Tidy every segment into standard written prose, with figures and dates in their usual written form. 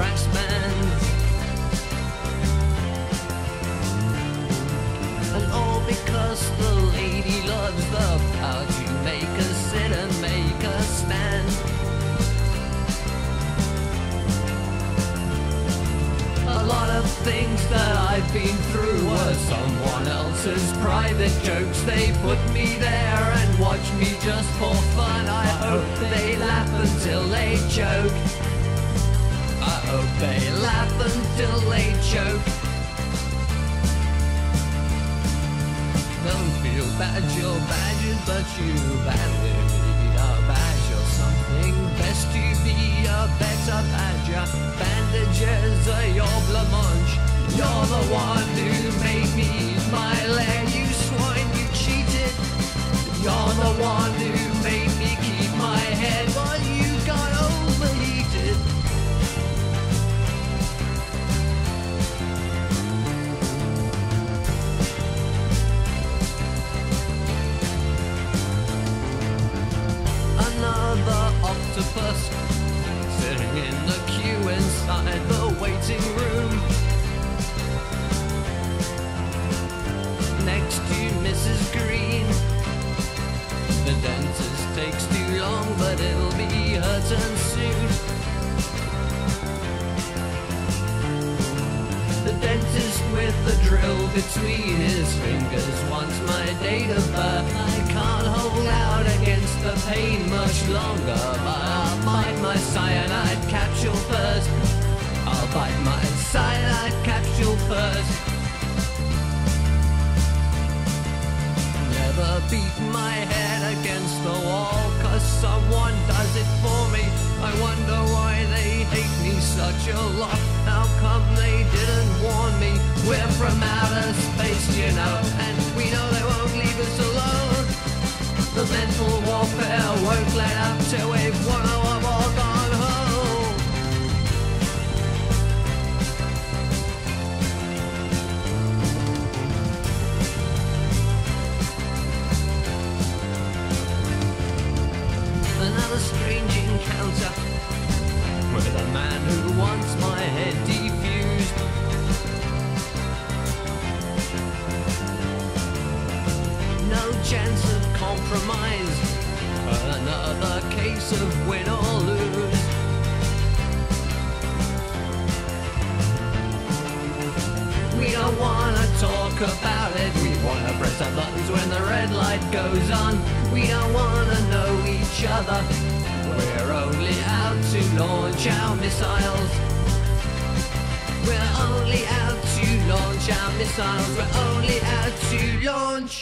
brass bands, and all because the lady loves the power to make us sit and make us stand. A lot of things that I've been through were someone else's private jokes. They put me there and watch me just for fun. I hope they laugh until they choke. I hope they laugh until they choke. Don't feel bad, you're badgered, but you badly need a badge or something. Best to be a better badger. Bandages are your blancmange. You're the one who made me my lair. You swine, you cheated. You're the one who made me keep my head while you got overheated. Octopus sitting in the queue inside the waiting room, next to Mrs. Green. The dentist takes too long, but it'll be her turn soon. The dentist with the drill between his fingers wants my date of birth. I can't hold out against the pain much longer, but I'll bite my cyanide capsule first. I'll bite my cyanide capsule first. Never beat my head against the wall, cause someone does it for me. I wonder why they hate me such a lot. How come they didn't warn me? We're from outer space, you know, and we know they won't leave us alone. The mental warfare won't let up till we've won or I'm all gone home. Another strange encounter with a man who wants my head defused. No chance of compromise, another case of win or lose. We don't wanna talk about it, we wanna press our buttons when the red light goes on. We don't wanna know each other, we're only out to launch our missiles. We're only out to launch our missiles, we're only out to launch.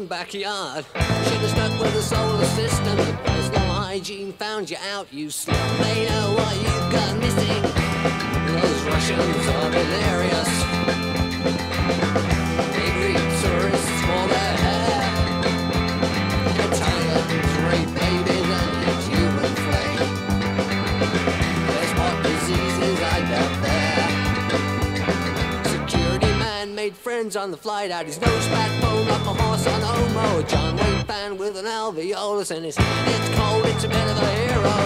own backyard. Should have stuck with a solar system. If personal hygiene found you out, you slut. They know what you've got missing. Those Russians are delirious. They greet tourists for their hair. Italians rape babies and eat human flesh. There's what diseases I doubt there. Made friends on the flight out. His nose spat bone up a horse on Homo. A John Wayne fan with an alveolus in his. It's cold, it's a bit of a hero.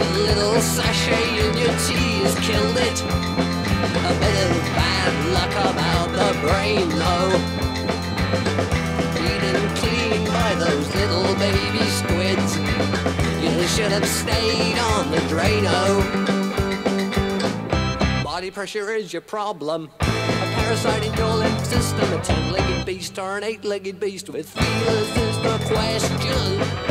A little sachet in your tea has killed it. A bit of bad luck about the brain, though. Eaten clean by those little baby squids. You should have stayed on the Drano. Body pressure is your problem. A parasite in your lymph system. A 10-legged beast or an 8-legged beast with feelers is the question.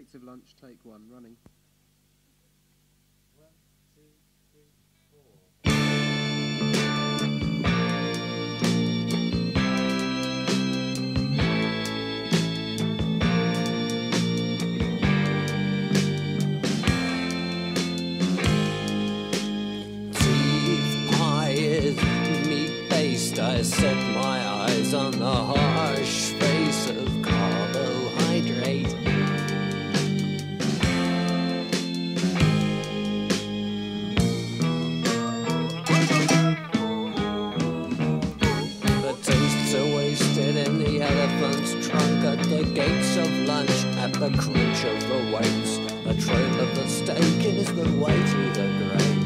Gates of Lunch, take one, running. I set my eyes on the harsh face of carbohydrate. The toasts are wasted in the elephant's trunk at the gates of lunch, at the crunch of the weights. A trail of the steak is the way to the grave.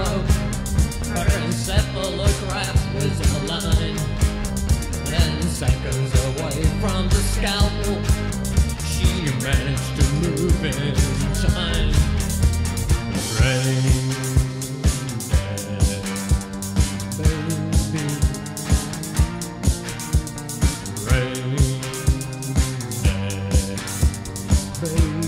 hero. Her encephalograph was aligned, and seconds away from the scalpel, she managed to move in time. Rain dead, baby. Rain dead, baby.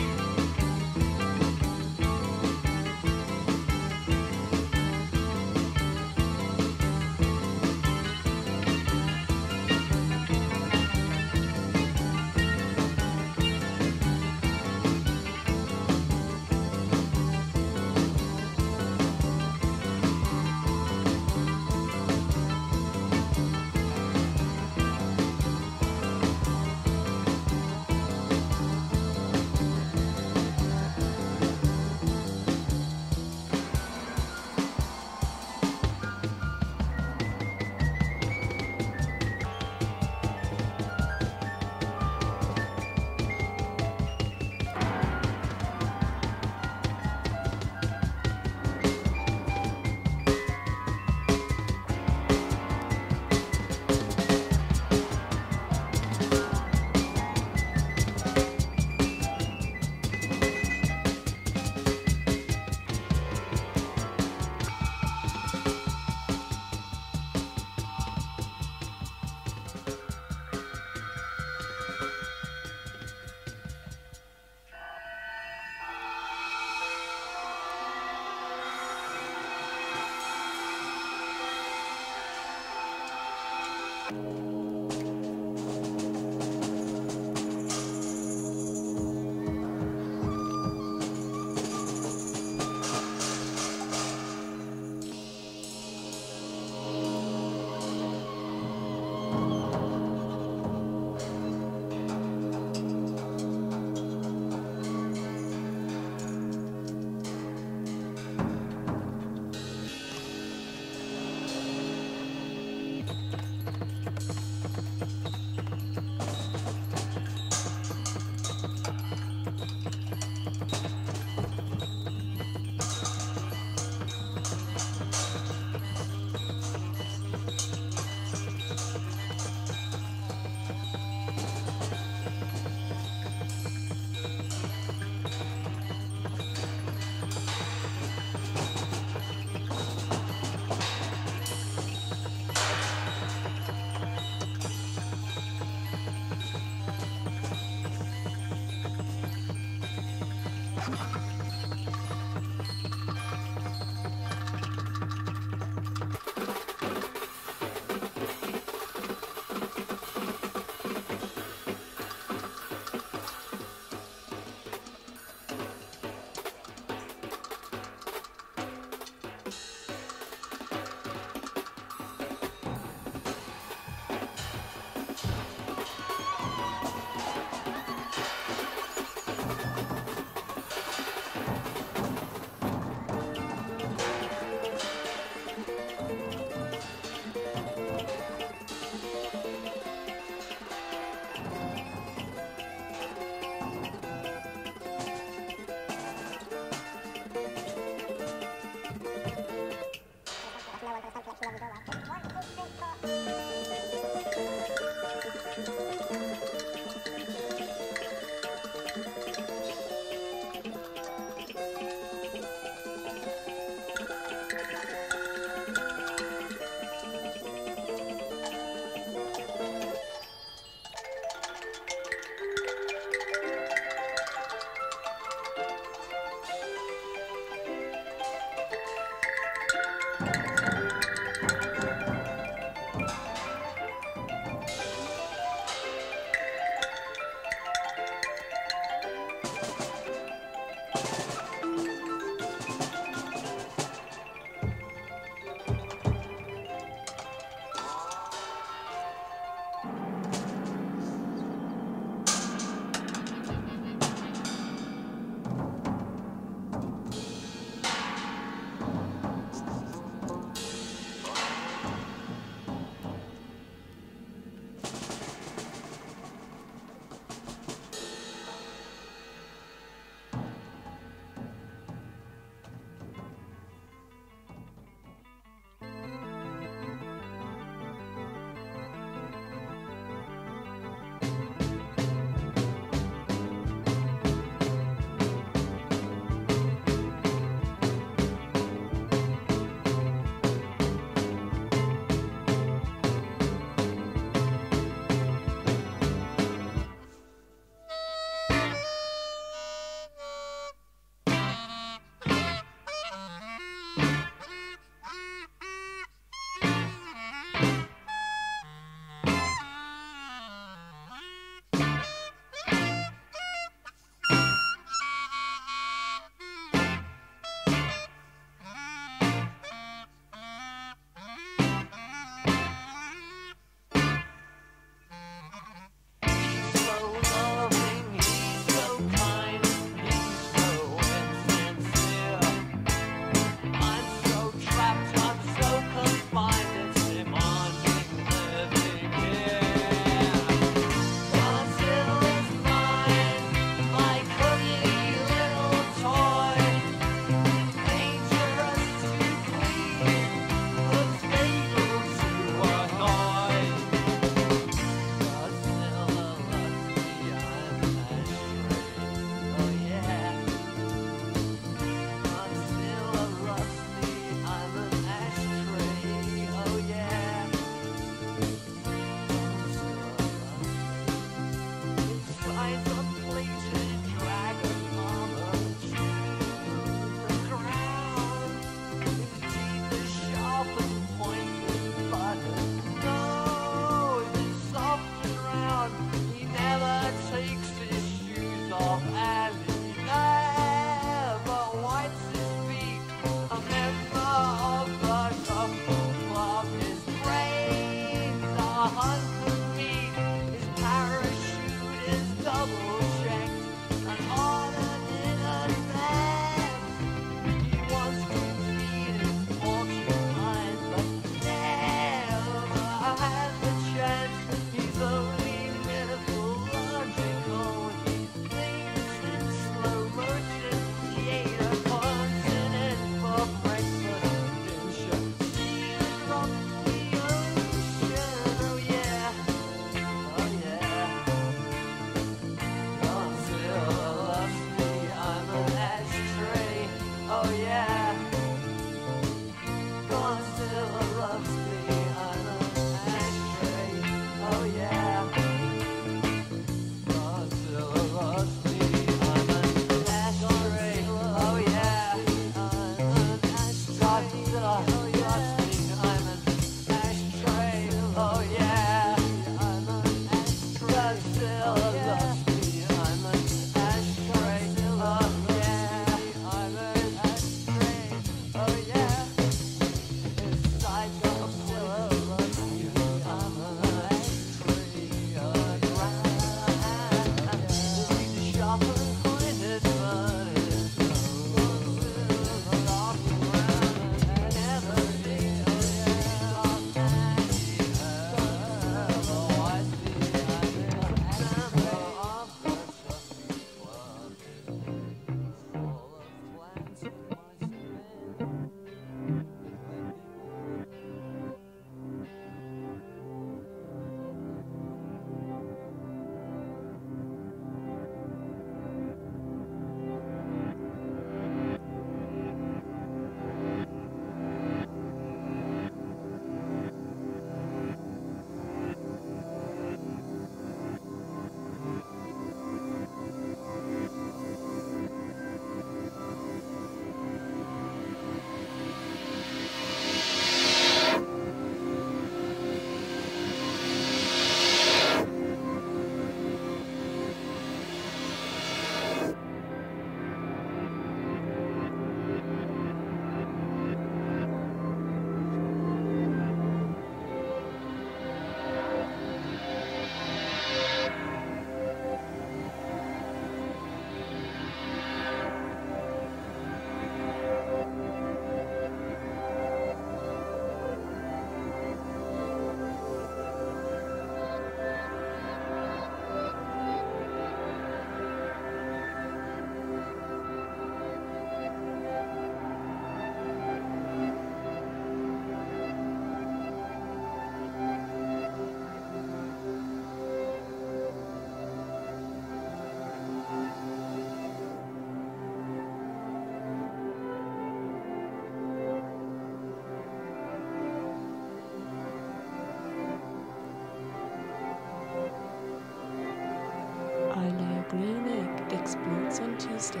Tuesday.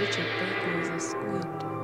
Richard Baker is a squid.